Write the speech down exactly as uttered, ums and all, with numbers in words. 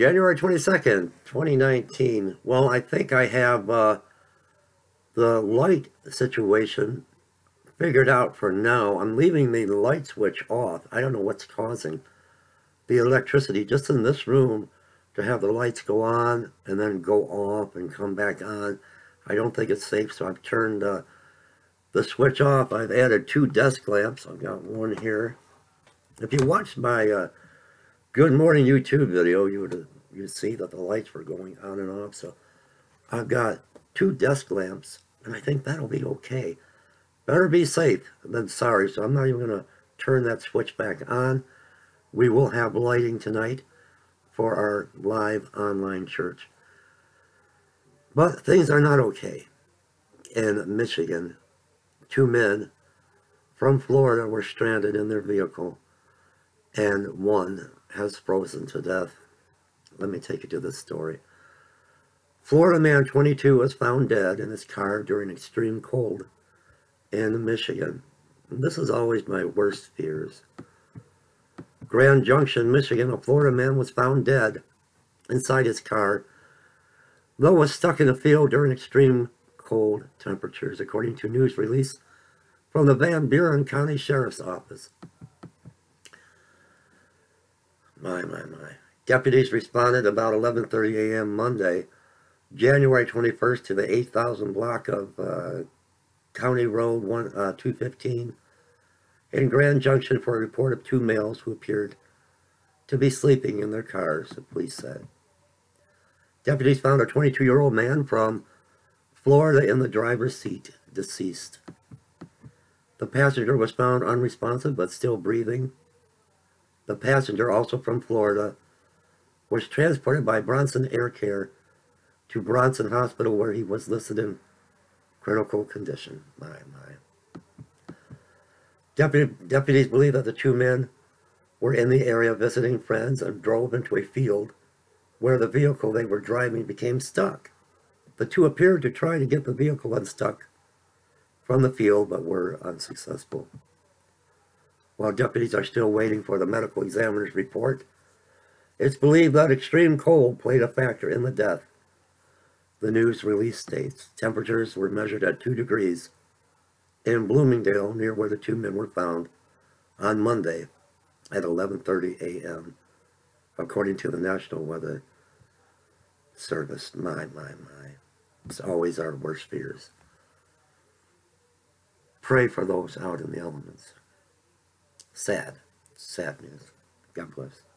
January twenty-second, twenty nineteen. Well, I think I have uh, the light situation figured out for now. I'm leaving the light switch off. I don't know what's causing the electricity just in this room to have the lights go on and then go off and come back on. I don't think it's safe, so I've turned uh, the switch off. I've added two desk lamps. I've got one here. If you watched my uh, Good Morning YouTube video, you would you'd see that the lights were going on and off. So I've got two desk lamps, and I think that'll be okay. Better be safe than sorry, so I'm not even going to turn that switch back on. We will have lighting tonight for our live online church. But things are not okay in Michigan. Two men from Florida were stranded in their vehicle, and one has frozen to death. Let me take you to this story. Florida man twenty-two was found dead in his car during extreme cold in Michigan. And this is always my worst fears. Grand Junction, Michigan, a Florida man was found dead inside his car, though was stuck in a field during extreme cold temperatures, according to news release from the Van Buren County Sheriff's Office. My, my, my. Deputies responded about eleven thirty a m Monday, January twenty-first, to the eight thousand block of uh, County Road one, uh, two fifteen in Grand Junction for a report of two males who appeared to be sleeping in their cars, the police said. Deputies found a twenty-two-year-old man from Florida in the driver's seat, deceased. The passenger was found unresponsive but still breathing. The passenger, also from Florida, was transported by Bronson Air Care to Bronson Hospital, where he was listed in critical condition. My, my. Deputy, deputies believe that the two men were in the area visiting friends and drove into a field where the vehicle they were driving became stuck. The two appeared to try to get the vehicle unstuck from the field, but were unsuccessful. While deputies are still waiting for the medical examiner's report, it's believed that extreme cold played a factor in the death. The news release states temperatures were measured at two degrees in Bloomingdale, near where the two men were found, on Monday at eleven thirty a m, according to the National Weather Service. My, my, my. It's always our worst fears. Pray for those out in the elements. Sad, sad news. God bless.